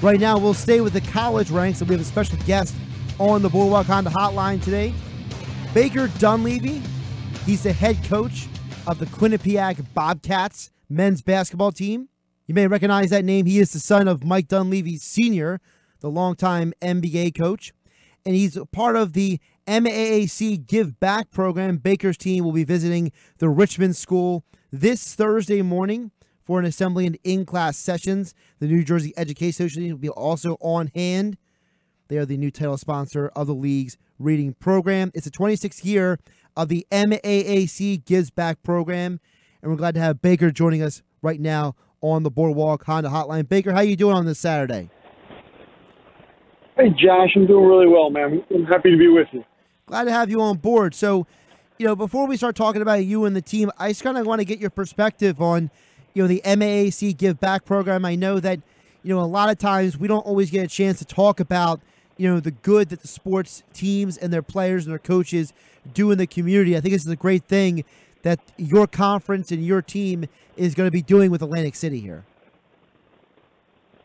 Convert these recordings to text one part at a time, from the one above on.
Right now, we'll stay with the college ranks, and we have a special guest on the Boardwalk Honda Hotline today. Baker Dunleavy, he's the head coach of the Quinnipiac Bobcats men's basketball team. You may recognize that name. He is the son of Mike Dunleavy Sr., the longtime NBA coach, and he's a part of the MAAC Give Back program. Baker's team will be visiting the Richmond School this Thursday morning for an assembly and in-class sessions. The New Jersey Education Association will be also on hand. They are the new title sponsor of the league's reading program. It's the 26th year of the MAAC Gives Back program, and we're glad to have Baker joining us right now on the Boardwalk Honda Hotline. Baker, how are you doing on this Saturday? Hey, Josh, I'm doing really well, man. I'm happy to be with you. Glad to have you on board. So, you know, before we start talking about you and the team, I just kind of want to get your perspective on, you know, the MAAC Give Back program. I know that, you know, a lot of times we don't always get a chance to talk about, you know, the good that the sports teams and their players and their coaches do in the community. I think this is a great thing that your conference and your team is going to be doing with Atlantic City here.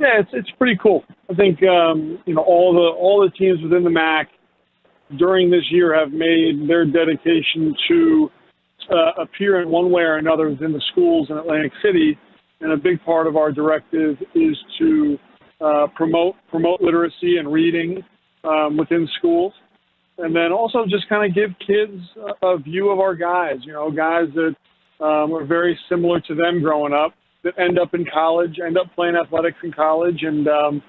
Yeah, it's pretty cool. I think you know, all the teams within the MAAC during this year have made their dedication to appear in one way or another within the schools in Atlantic City, and a big part of our directive is to promote literacy and reading within schools, and then also just kind of give kids a view of our guys. You know, guys that are very similar to them growing up, that end up in college, end up playing athletics in college, and you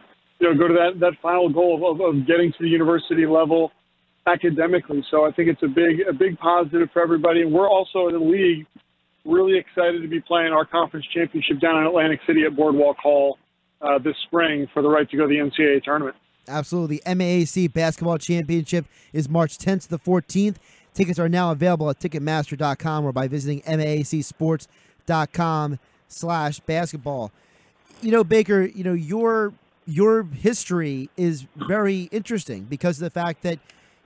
know, go to that final goal of getting to the university level academically. So I think it's a big positive for everybody. And we're also in the league really excited to be playing our conference championship down in Atlantic City at Boardwalk Hall this spring for the right to go to the NCAA tournament. Absolutely. The MAAC Basketball Championship is March 10th to the 14th. Tickets are now available at Ticketmaster.com or by visiting maacsports.com/basketball. You know, Baker, you know, your history is very interesting because of the fact that,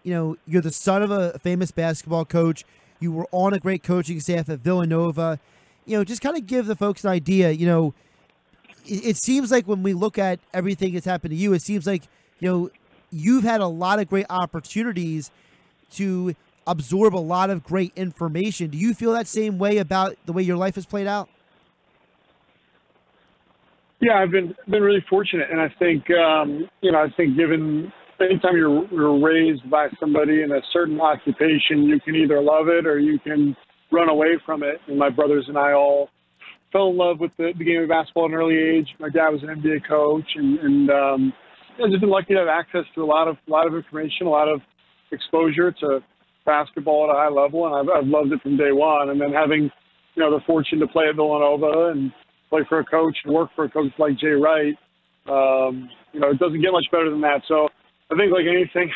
you know, you're the son of a famous basketball coach. You were on a great coaching staff at Villanova. You know, just kind of give the folks an idea. You know, it seems like when we look at everything that's happened to you, it seems like, you know, you've had a lot of great opportunities to absorb a lot of great information. Do you feel that same way about the way your life has played out? Yeah, I've been really fortunate, and I think you know, I think given anytime you're raised by somebody in a certain occupation, you can either love it or you can run away from it. And my brothers and I all fell in love with the game of basketball at an early age. My dad was an NBA coach, and I've just been lucky to have access to a lot of information, a lot of exposure to basketball at a high level, and I've loved it from day one. And then having, you know, the fortune to play at Villanova and play for a coach and work for a coach like Jay Wright, you know, it doesn't get much better than that. So I think like anything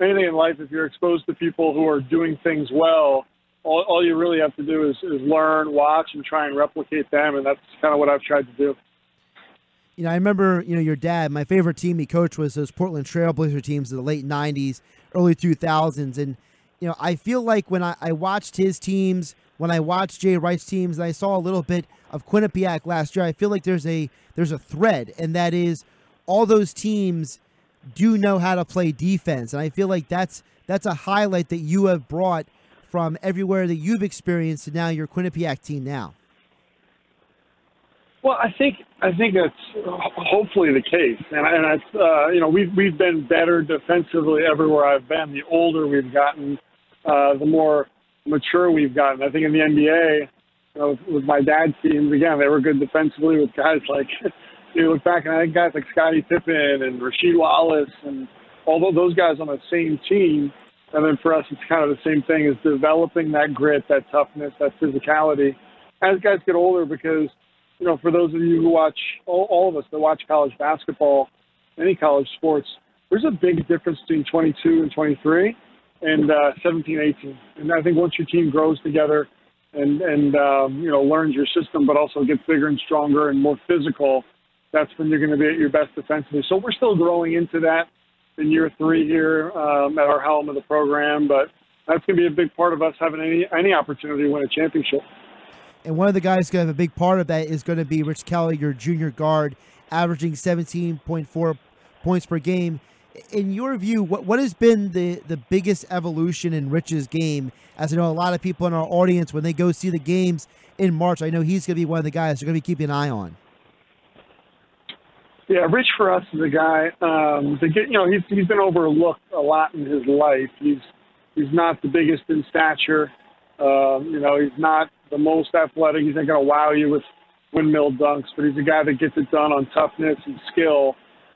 in life, if you're exposed to people who are doing things well, all you really have to do is learn, watch, and try and replicate them, and that's kind of what I've tried to do. You know, I remember, you know, your dad, my favorite team he coached was those Portland Trailblazer teams in the late 90s, early 2000s, and, you know, I feel like when I watched his teams, when I watched Jay Wright's teams, and I saw a little bit of Quinnipiac last year, I feel like there's a thread, and that is all those teams do know how to play defense. And I feel like that's a highlight that you have brought from everywhere that you've experienced to now your Quinnipiac team now. Well, I think that's hopefully the case, and it's, you know, we've been better defensively everywhere I've been. The older we've gotten, the more mature we've gotten. I think in the NBA, you know, with my dad's teams, again, they were good defensively with guys like, you look back and I think guys like Scottie Pippen and Rasheed Wallace and all of those guys on the same team. And then for us, it's kind of the same thing, is developing that grit, that toughness, that physicality as guys get older. Because, you know, for those of you who watch, all of us that watch college basketball, any college sports, there's a big difference between 22 and 23 and 17, 18. And I think once your team grows together and you know, learns your system, but also gets bigger and stronger and more physical, that's when you're going to be at your best defensively. So we're still growing into that in year three here at our helm of the program, but that's going to be a big part of us having any opportunity to win a championship. And one of the guys going to have a big part of that is going to be Rich Kelly, your junior guard averaging 17.4 points per game. In your view, what has been the biggest evolution in Rich's game? As I know, a lot of people in our audience, when they go see the games in March, I know he's going to be one of the guys they're going to be keeping an eye on. Yeah, Rich for us is a guy he's been overlooked a lot in his life. He's not the biggest in stature. He's not the most athletic. He's not going to wow you with windmill dunks, but he's a guy that gets it done on toughness and skill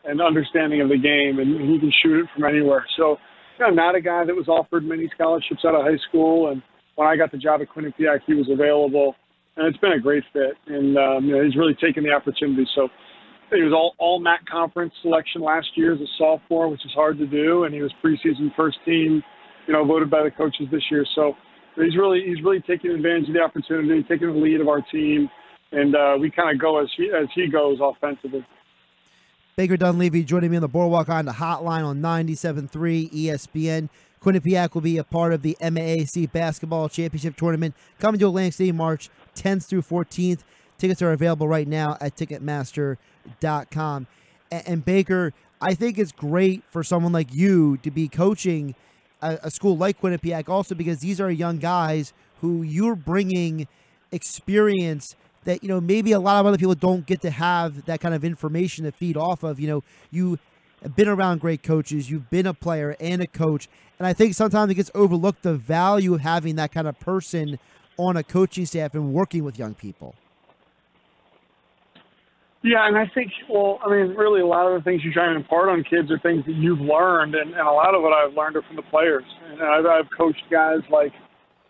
and understanding of the game, and he can shoot it from anywhere. So, not a guy that was offered many scholarships out of high school, and when I got the job at Quinnipiac, he was available, and it's been a great fit, and he's really taken the opportunity. So he was all MAAC conference selection last year as a sophomore, which is hard to do, and he was preseason first team, voted by the coaches this year. So he's really taking advantage of the opportunity, taking the lead of our team, and we kind of go as he goes offensively. Baker Dunleavy joining me on the Boardwalk Honda Hotline on 97.3 ESPN. Quinnipiac will be a part of the MAAC Basketball Championship Tournament coming to Atlantic City March 10th through 14th. Tickets are available right now at Ticketmaster.com. And Baker, I think it's great for someone like you to be coaching a school like Quinnipiac also, because these are young guys who you're bringing experience that, maybe a lot of other people don't get to have that kind of information to feed off of. You have been around great coaches. You've been a player and a coach. And I think sometimes it gets overlooked, the value of having that kind of person on a coaching staff and working with young people. Yeah, and I think, really a lot of the things you try to impart on kids are things that you've learned, and a lot of what I've learned are from the players. And I've coached guys like,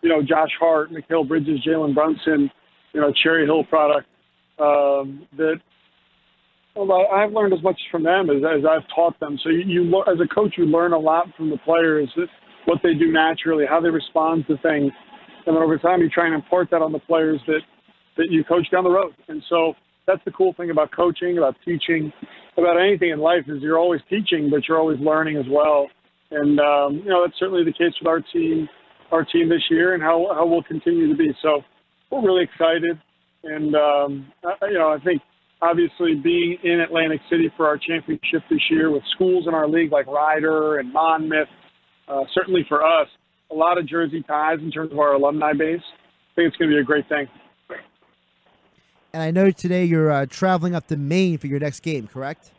Josh Hart, Mikhail Bridges, Jalen Brunson, Cherry Hill product, I've learned as much from them as I've taught them. So you as a coach, you learn a lot from the players, what they do naturally, how they respond to things. And then over time, you try and impart that on the players that you coach down the road. And so that's the cool thing about coaching, about teaching, about anything in life, is you're always teaching, but you're always learning as well. And, that's certainly the case with our team this year, and how we'll continue to be. So we're really excited. And, I think obviously being in Atlantic City for our championship this year with schools in our league like Rider and Monmouth, certainly for us, a lot of Jersey ties in terms of our alumni base. I think it's going to be a great thing. And I know today you're traveling up to Maine for your next game, correct?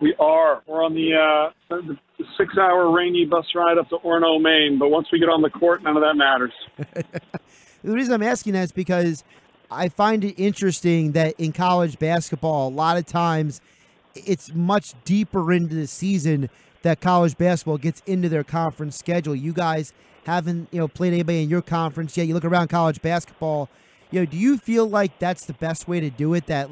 We are. We're on the 6-hour rainy bus ride up to Orono, Maine. But once we get on the court, none of that matters. The reason I'm asking that is because I find it interesting that in college basketball, a lot of times it's much deeper into the season that college basketball gets into their conference schedule. You guys haven't played anybody in your conference yet. You look around college basketball. Do you feel like that's the best way to do it? That,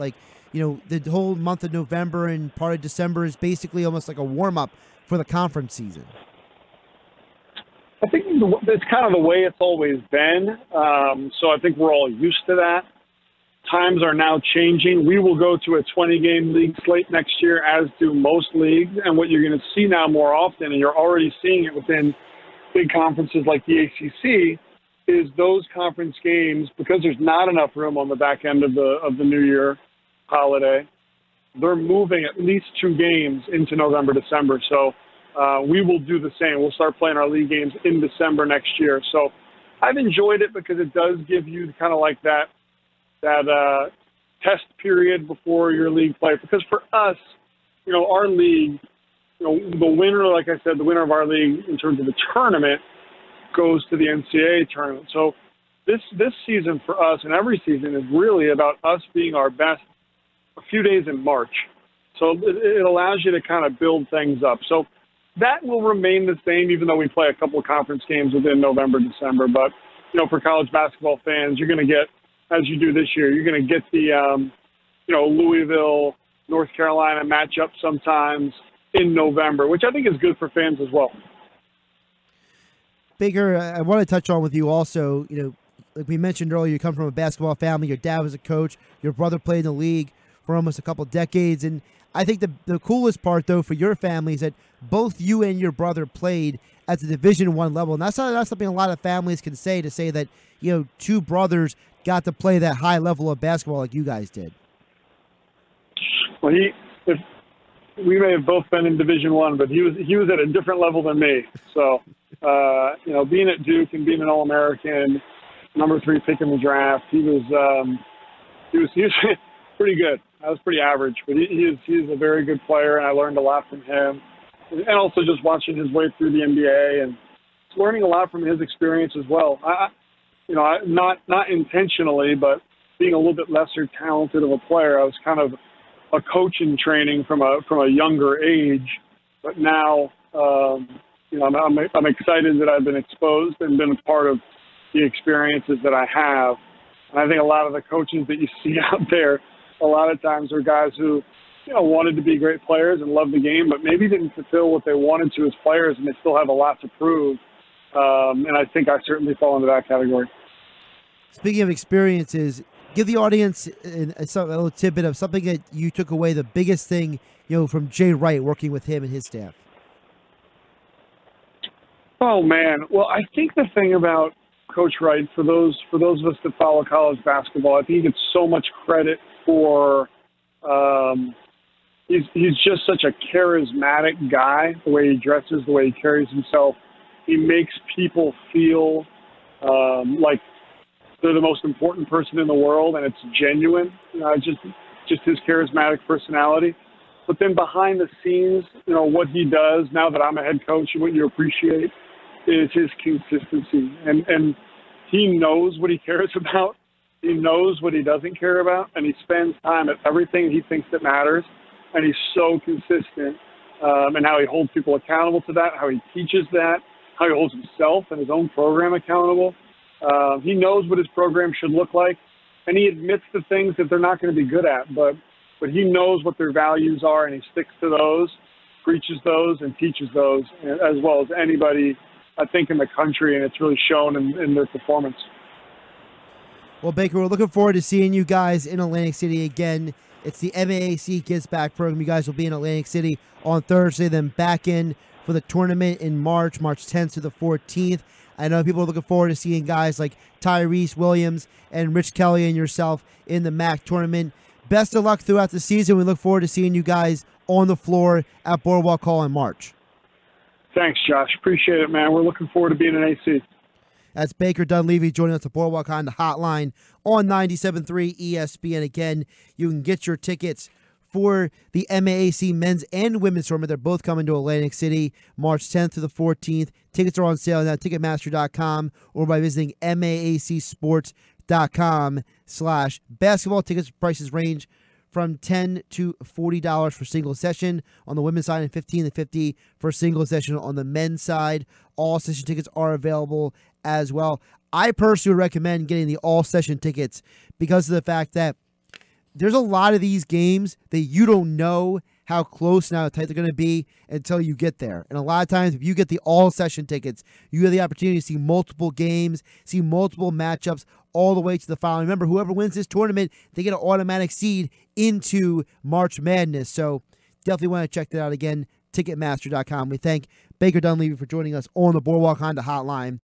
the whole month of November and part of December is basically almost like a warm-up for the conference season? I think it's kind of the way it's always been. So I think we're all used to that. Times are now changing. We will go to a 20-game league slate next year, as do most leagues. And what you're going to see now more often, and you're already seeing it within big conferences like the ACC, is those conference games, because there's not enough room on the back end of the New Year holiday, they're moving at least 2 games into November, December. So we will do the same. We'll start playing our league games in December next year. So I've enjoyed it because it does give you kind of like that test period before your league play. Because for us, our league, the winner, like I said, the winner of our league in terms of the tournament goes to the NCAA tournament. So this season for us, and every season, is really about us being our best a few days in March. So it allows you to kind of build things up. So that will remain the same, even though we play a couple of conference games within November, December. But, for college basketball fans, you're going to get, as you do this year, you're going to get the, Louisville, North Carolina matchup sometimes in November, which I think is good for fans as well. Baker, I want to touch on with you also, like we mentioned earlier, you come from a basketball family. Your dad was a coach. Your brother played in the league for almost a couple decades. And I think the coolest part, though, for your family is that both you and your brother played at the Division I level. And that's something a lot of families can say, to say that, two brothers got to play that high level of basketball like you guys did. Well, we may have both been in Division I, but he was at a different level than me. So, being at Duke and being an All-American, number 3 pick in the draft, he was pretty good. I was pretty average, but he's a very good player, and I learned a lot from him. And also just watching his way through the NBA and learning a lot from his experience as well. Not intentionally, but being a little bit lesser talented of a player, I was kind of a coach in training from a younger age. But now, I'm excited that I've been exposed and been a part of the experiences that I have. And I think a lot of the coaches that you see out there, a lot of times are guys who, wanted to be great players and loved the game, but maybe didn't fulfill what they wanted to as players, and they still have a lot to prove. And I think I certainly fall into that category. Speaking of experiences, give the audience a little tidbit of something that you took away, the biggest thing, from Jay Wright, working with him and his staff. Oh, man. Well, I think the thing about Coach Wright, for those of us that follow college basketball, I think he gets so much credit for he's just such a charismatic guy, the way he dresses, the way he carries himself. He makes people feel like they're the most important person in the world, and it's genuine, just his charismatic personality. But then behind the scenes, what he does now that I'm a head coach, and what you appreciate is his consistency. And he knows what he cares about. He knows what he doesn't care about, and he spends time at everything he thinks that matters. And he's so consistent in how he holds people accountable to that, how he teaches that, how he holds himself and his own program accountable. He knows what his program should look like, and he admits the things that they're not going to be good at, but he knows what their values are, and he sticks to those, preaches those, and teaches those, as well as anybody, I think, in the country, and it's really shown in their performance. Well, Baker, we're looking forward to seeing you guys in Atlantic City again. It's the MAAC Gives Back program. You guys will be in Atlantic City on Thursday, then back in for the tournament in March, March 10th to the 14th. I know people are looking forward to seeing guys like Tyrese Williams and Rich Kelly and yourself in the MAAC tournament. Best of luck throughout the season. We look forward to seeing you guys on the floor at Boardwalk Hall in March. Thanks, Josh. Appreciate it, man. We're looking forward to being in AC. That's Baker Dunleavy joining us at Boardwalk Honda Hotline on 97.3 ESPN. Again, you can get your tickets for the MAAC men's and women's tournament. They're both coming to Atlantic City March 10th to the 14th. Tickets are on sale now at Ticketmaster.com or by visiting maacsports.com/basketball. Tickets prices range from $10 to $40 for single session on the women's side and $15 to $50 for single session on the men's side. All session tickets are available as well. I personally recommend getting the all session tickets because of the fact that there's a lot of these games that you don't know how close and how tight they're going to be until you get there. And a lot of times, if you get the all-session tickets, you have the opportunity to see multiple games, see multiple matchups all the way to the final. Remember, whoever wins this tournament, they get an automatic seed into March Madness. So definitely want to check that out again, Ticketmaster.com. We thank Baker Dunleavy for joining us on the Boardwalk Honda Hotline